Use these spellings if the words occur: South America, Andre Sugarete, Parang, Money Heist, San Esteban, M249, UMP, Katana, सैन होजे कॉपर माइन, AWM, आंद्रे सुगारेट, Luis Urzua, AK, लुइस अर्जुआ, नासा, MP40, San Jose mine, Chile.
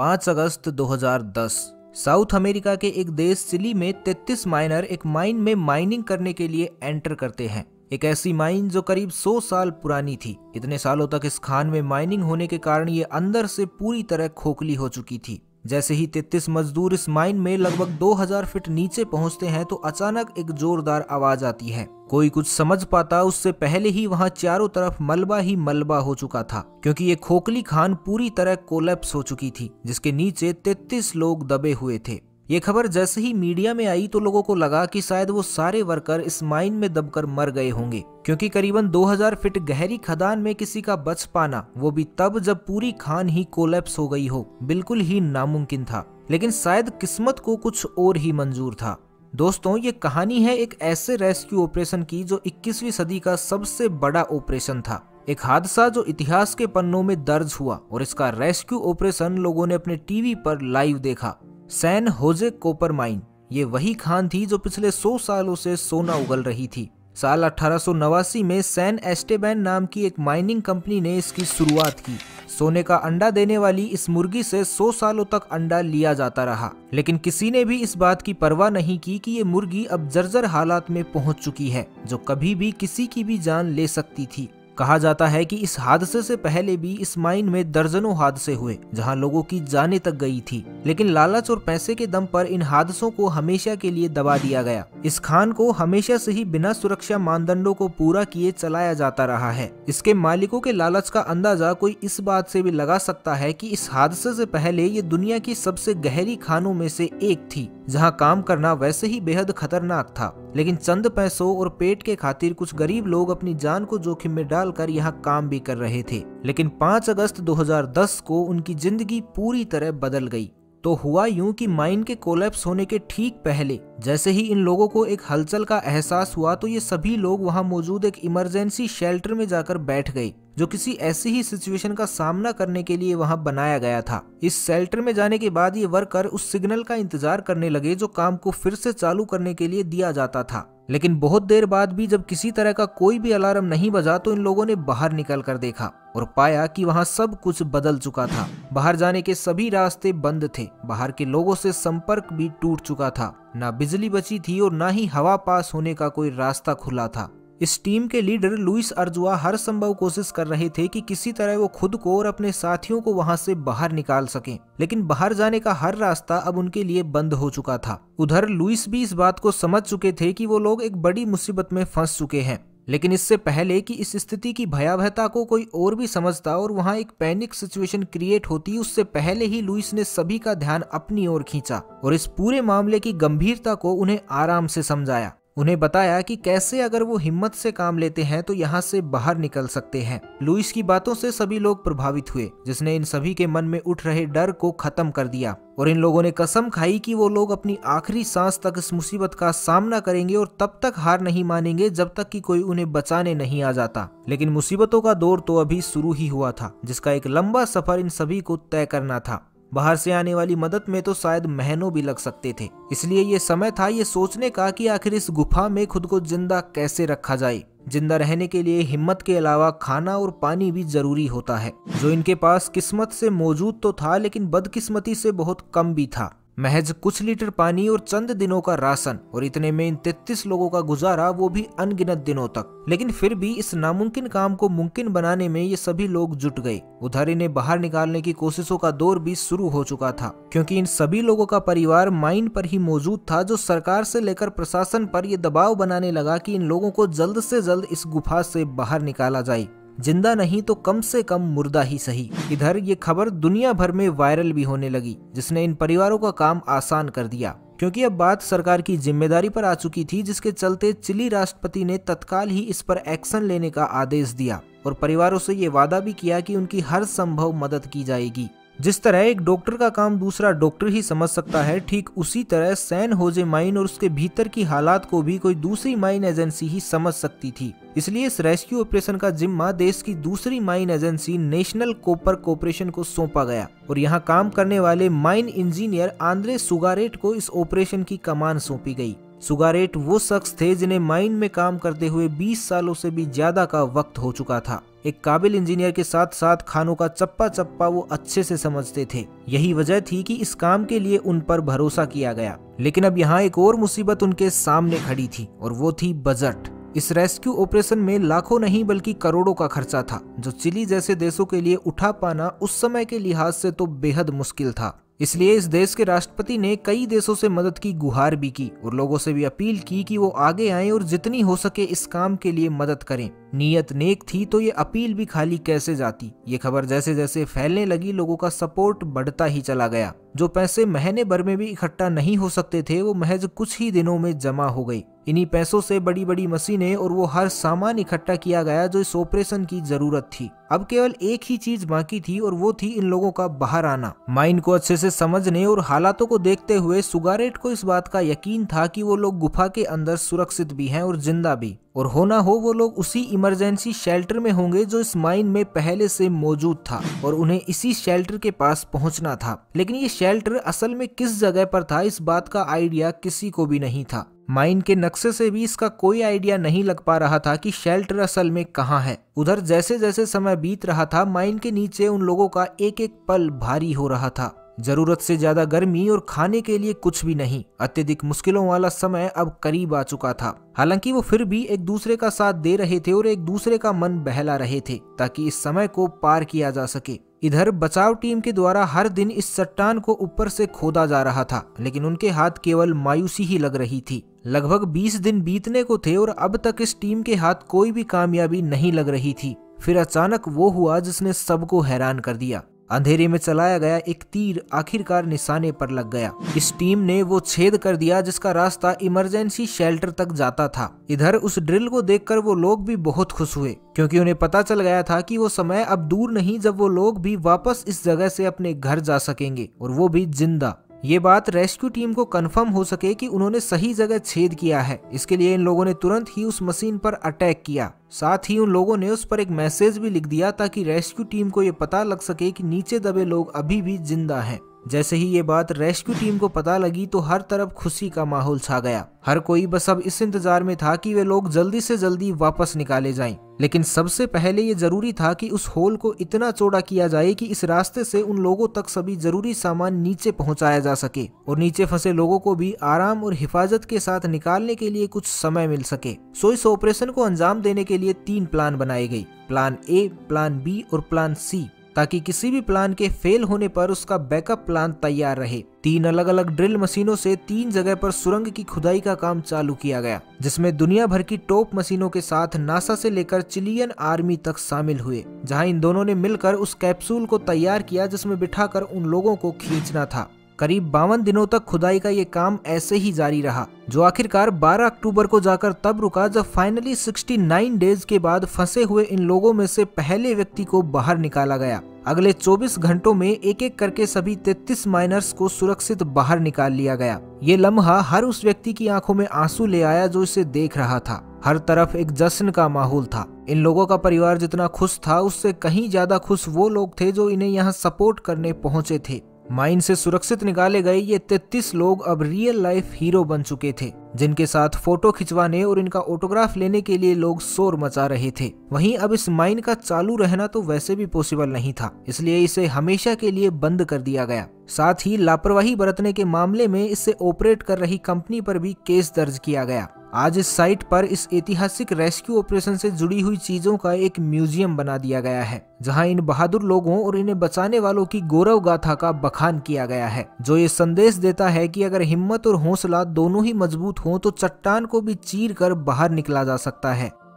5 अगस्त 2010 south America के एक देश चिली में 33 माइनर एक माइन में माइनिंग करने के लिए एंटर करते हैं। एक ऐसी माइन जो करीब 100 साल पुरानी थी। इतने सालों तक इस खान में माइनिंग होने के कारण ये अंदर से पूरी तरह खोखली हो चुकी थी। जैसे ही 33 मजदूर इस माइन में लगभग 2000 फीट नीचे पहुंचते हैं तो अचानक एक जोरदार आवाज आती है। कोई कुछ समझ पाता उससे पहले ही वहां चारों तरफ मलबा ही मलबा हो चुका था, क्योंकि ये खोखली खान पूरी तरह कोलैप्स हो चुकी थी, जिसके नीचे 33 लोग दबे हुए थे। ये खबर जैसे ही मीडिया में आई तो लोगों को लगा कि शायद वो सारे वर्कर इस माइन में दबकर मर गए होंगे, क्योंकि करीबन 2000 फीट गहरी खदान में किसी का बच पाना, वो भी तब जब पूरी खान ही कोलैप्स हो गई हो, बिल्कुल ही नामुमकिन था। लेकिन शायद किस्मत को कुछ और ही मंजूर था। दोस्तों, ये कहानी है एक ऐसे रेस्क्यू ऑपरेशन की जो 21वीं सदी का सबसे बड़ा ऑपरेशन था। एक हादसा जो इतिहास के पन्नों में दर्ज हुआ और इसका रेस्क्यू ऑपरेशन लोगों ने अपने टीवी पर लाइव देखा। सैन होजे कॉपर माइन, ये वही खान थी जो पिछले 100 सालों से सोना उगल रही थी। साल 1889 में सैन एस्टेबैन नाम की एक माइनिंग कंपनी ने इसकी शुरुआत की। सोने का अंडा देने वाली इस मुर्गी से 100 सालों तक अंडा लिया जाता रहा, लेकिन किसी ने भी इस बात की परवाह नहीं की कि ये मुर्गी अब जर्जर हालात में पहुंच चुकी है, जो कभी भी किसी की भी जान ले सकती थी। कहा जाता है कि इस हादसे से पहले भी इस माइन में दर्जनों हादसे हुए, जहां लोगों की जानें तक गई थी, लेकिन लालच और पैसे के दम पर इन हादसों को हमेशा के लिए दबा दिया गया। इस खान को हमेशा से ही बिना सुरक्षा मानदंडों को पूरा किए चलाया जाता रहा है। इसके मालिकों के लालच का अंदाजा कोई इस बात से भी लगा सकता है कि इस हादसे से पहले ये दुनिया की सबसे गहरी खानों में से एक थी, जहां काम करना वैसे ही बेहद खतरनाक था, लेकिन चंद पैसों और पेट के खातिर कुछ गरीब लोग अपनी जान को जोखिम में डालकर यहां काम भी कर रहे थे। लेकिन 5 अगस्त 2010 को उनकी जिंदगी पूरी तरह बदल गई। तो हुआ यूं कि माइन के कोलैप्स होने के ठीक पहले जैसे ही इन लोगों को एक हलचल का एहसास हुआ तो ये सभी लोग वहां मौजूद एक इमरजेंसी शेल्टर में जाकर बैठ गए, जो किसी ऐसी ही सिचुएशन का सामना करने के लिए वहां बनाया गया था। इस शेल्टर में जाने के बाद ये वर्कर उस सिग्नल का इंतजार करने लगे जो काम को फिर से चालू करने के लिए दिया जाता था। लेकिन बहुत देर बाद भी जब किसी तरह का कोई भी अलार्म नहीं बजा तो इन लोगों ने बाहर निकल कर देखा और पाया कि वहां सब कुछ बदल चुका था। बाहर जाने के सभी रास्ते बंद थे, बाहर के लोगों से संपर्क भी टूट चुका था, ना बिजली बची थी और ना ही हवा पास होने का कोई रास्ता खुला था। इस टीम के लीडर लुइस अर्जुआ हर संभव कोशिश कर रहे थे कि किसी तरह वो खुद को और अपने साथियों को वहां से बाहर निकाल सकें, लेकिन बाहर जाने का हर रास्ता अब उनके लिए बंद हो चुका था। उधर लुइस भी इस बात को समझ चुके थे कि वो लोग एक बड़ी मुसीबत में फंस चुके हैं, लेकिन इससे पहले कि इस स्थिति की भयावहता को कोई और भी समझता और वहां एक पैनिक सिचुएशन क्रिएट होती, उससे पहले ही लुइस ने सभी का ध्यान अपनी ओर खींचा और इस पूरे मामले की गंभीरता को उन्हें आराम से समझाया। उन्हें बताया कि कैसे अगर वो हिम्मत से काम लेते हैं तो यहाँ से बाहर निकल सकते हैं। लुइस की बातों से सभी लोग प्रभावित हुए, जिसने इन सभी के मन में उठ रहे डर को खत्म कर दिया और इन लोगों ने कसम खाई कि वो लोग अपनी आखिरी सांस तक इस मुसीबत का सामना करेंगे और तब तक हार नहीं मानेंगे जब तक कि कोई उन्हें बचाने नहीं आ जाता। लेकिन मुसीबतों का दौर तो अभी शुरू ही हुआ था, जिसका एक लंबा सफर इन सभी को तय करना था। बाहर से आने वाली मदद में तो शायद महीनों भी लग सकते थे, इसलिए ये समय था ये सोचने का कि आखिर इस गुफा में खुद को जिंदा कैसे रखा जाए। जिंदा रहने के लिए हिम्मत के अलावा खाना और पानी भी जरूरी होता है, जो इनके पास किस्मत से मौजूद तो था लेकिन बदकिस्मती से बहुत कम भी था। महज कुछ लीटर पानी और चंद दिनों का राशन, और इतने में इन 33 लोगों का गुजारा, वो भी अनगिनत दिनों तक। लेकिन फिर भी इस नामुमकिन काम को मुमकिन बनाने में ये सभी लोग जुट गए। उधर इन्हें बाहर निकालने की कोशिशों का दौर भी शुरू हो चुका था, क्योंकि इन सभी लोगों का परिवार माइन पर ही मौजूद था, जो सरकार से लेकर प्रशासन पर यह दबाव बनाने लगा कि इन लोगों को जल्द से जल्द इस गुफा से बाहर निकाला जाए, जिंदा नहीं तो कम से कम मुर्दा ही सही। इधर ये खबर दुनिया भर में वायरल भी होने लगी, जिसने इन परिवारों का काम आसान कर दिया, क्योंकि अब बात सरकार की जिम्मेदारी पर आ चुकी थी, जिसके चलते चिली राष्ट्रपति ने तत्काल ही इस पर एक्शन लेने का आदेश दिया और परिवारों से ये वादा भी किया कि उनकी हर संभव मदद की जाएगी। जिस तरह एक डॉक्टर का काम दूसरा डॉक्टर ही समझ सकता है, ठीक उसी तरह सैन होजे माइन और उसके भीतर की हालात को भी कोई दूसरी माइन एजेंसी ही समझ सकती थी। इसलिए इस रेस्क्यू ऑपरेशन का जिम्मा देश की दूसरी mine agency national copper corporation को सौंपा गया और यहाँ काम करने वाले माइन इंजीनियर आंद्रे सुगारेट को इस ऑपरेशन की कमान सौंपी गई। सुगारेट वो शख्स थे जिन्हें माइन में काम करते हुए 20 सालों से भी ज्यादा का वक्त हो चुका था। एक काबिल इंजीनियर के साथ साथ खानों का चप्पा चप्पा वो अच्छे से समझते थे। यही वजह थी कि इस काम के लिए उन पर भरोसा किया गया। लेकिन अब यहाँ एक और मुसीबत उनके सामने खड़ी थी और वो थी बजट। इस रेस्क्यू ऑपरेशन में लाखों नहीं बल्कि करोड़ों का खर्चा था, जो चिली जैसे देशों के लिए उठा पाना उस समय के लिहाज से तो बेहद मुश्किल था। इसलिए इस देश के राष्ट्रपति ने कई देशों से मदद की गुहार भी की और लोगों से भी अपील की कि वो आगे आएं और जितनी हो सके इस काम के लिए मदद करें। नीयत नेक थी तो ये अपील भी खाली कैसे जाती। ये खबर जैसे जैसे फैलने लगी, लोगों का सपोर्ट बढ़ता ही चला गया। जो पैसे महीने भर में भी इकट्ठा नहीं हो सकते थे, वो महज कुछ ही दिनों में जमा हो गई। इन्हीं पैसों से बड़ी बड़ी मशीनें और वो हर सामान इकट्ठा किया गया जो इस ऑपरेशन की जरूरत थी। अब केवल एक ही चीज बाकी थी और वो थी इन लोगों का बाहर आना। माइन को अच्छे से समझने और हालातों को देखते हुए सुगारेट को इस बात का यकीन था कि वो लोग गुफा के अंदर सुरक्षित भी हैं और जिंदा भी, और होना हो वो लोग उसी इमरजेंसी शेल्टर में होंगे जो इस माइन में पहले से मौजूद था और उन्हें इसी शेल्टर के पास पहुंचना था। लेकिन ये शेल्टर असल में किस जगह पर था, इस बात का आइडिया किसी को भी नहीं था। माइन के नक्शे से भी इसका कोई आइडिया नहीं लग पा रहा था कि शेल्टर असल में कहाँ है। उधर जैसे जैसे समय बीत रहा था, माइन के नीचे उन लोगों का एक एक पल भारी हो रहा था। जरूरत से ज्यादा गर्मी और खाने के लिए कुछ भी नहीं। अत्यधिक मुश्किलों वाला समय अब करीब आ चुका था। हालांकि वो फिर भी एक दूसरे का साथ दे रहे थे और एक दूसरे का मन बहला रहे थे ताकि इस समय को पार किया जा सके। इधर बचाव टीम के द्वारा हर दिन इस चट्टान को ऊपर से खोदा जा रहा था, लेकिन उनके हाथ केवल मायूसी ही लग रही थी। लगभग 20 दिन बीतने को थे और अब तक इस टीम के हाथ कोई भी कामयाबी नहीं लग रही थी। फिर अचानक वो हुआ जिसने सबको हैरान कर दिया। अंधेरे में चलाया गया एक तीर आखिरकार निशाने पर लग गया। इस टीम ने वो छेद कर दिया जिसका रास्ता इमरजेंसी शेल्टर तक जाता था। इधर उस ड्रिल को देखकर वो लोग भी बहुत खुश हुए, क्योंकि उन्हें पता चल गया था कि वो समय अब दूर नहीं जब वो लोग भी वापस इस जगह से अपने घर जा सकेंगे, और वो भी जिंदा। ये बात रेस्क्यू टीम को कंफर्म हो सके कि उन्होंने सही जगह छेद किया है, इसके लिए इन लोगों ने तुरंत ही उस मशीन पर अटैक किया। साथ ही उन लोगों ने उस पर एक मैसेज भी लिख दिया ताकि रेस्क्यू टीम को ये पता लग सके कि नीचे दबे लोग अभी भी जिंदा हैं। जैसे ही ये बात रेस्क्यू टीम को पता लगी तो हर तरफ खुशी का माहौल छा गया। हर कोई बस अब इस इंतजार में था कि वे लोग जल्दी से जल्दी वापस निकाले जाएं। लेकिन सबसे पहले ये जरूरी था कि उस होल को इतना चौड़ा किया जाए कि इस रास्ते से उन लोगों तक सभी जरूरी सामान नीचे पहुंचाया जा सके और नीचे फंसे लोगों को भी आराम और हिफाजत के साथ निकालने के लिए कुछ समय मिल सके। सो इस ऑपरेशन को अंजाम देने के लिए 3 प्लान बनाए गए, प्लान ए, प्लान बी और प्लान सी, ताकि किसी भी प्लान के फेल होने पर उसका बैकअप प्लान तैयार रहे। 3 अलग अलग ड्रिल मशीनों से 3 जगह पर सुरंग की खुदाई का काम चालू किया गया, जिसमें दुनिया भर की टॉप मशीनों के साथ नासा से लेकर चिलियन आर्मी तक शामिल हुए, जहां इन दोनों ने मिलकर उस कैप्सूल को तैयार किया जिसमें बिठाकर उन लोगों को खींचना था। करीब 52 दिनों तक खुदाई का ये काम ऐसे ही जारी रहा, जो आखिरकार 12 अक्टूबर को जाकर तब रुका जब फाइनली 69 डेज के बाद फंसे हुए इन लोगों में से पहले व्यक्ति को बाहर निकाला गया। अगले 24 घंटों में एक एक करके सभी 33 माइनर्स को सुरक्षित बाहर निकाल लिया गया। ये लम्हा हर उस व्यक्ति की आंखों में आंसू ले आया जो इसे देख रहा था। हर तरफ एक जश्न का माहौल था। इन लोगों का परिवार जितना खुश था, उससे कहीं ज्यादा खुश वो लोग थे जो इन्हें यहाँ सपोर्ट करने पहुँचे थे। माइन से सुरक्षित निकाले गए ये 33 लोग अब रियल लाइफ हीरो बन चुके थे, जिनके साथ फोटो खिंचवाने और इनका ऑटोग्राफ लेने के लिए लोग शोर मचा रहे थे। वहीं अब इस माइन का चालू रहना तो वैसे भी पॉसिबल नहीं था, इसलिए इसे हमेशा के लिए बंद कर दिया गया। साथ ही लापरवाही बरतने के मामले में इससे ऑपरेट कर रही कंपनी पर भी केस दर्ज किया गया। आज इस साइट पर इस ऐतिहासिक रेस्क्यू ऑपरेशन से जुड़ी हुई चीजों का एक म्यूजियम बना दिया गया है, जहां इन बहादुर लोगों और इन्हें बचाने वालों की गौरव गाथा का बखान किया गया है, जो ये संदेश देता है कि अगर हिम्मत और हौसला दोनों ही मजबूत हों तो चट्टान को भी चीर कर बाहर निकला जा सकता है।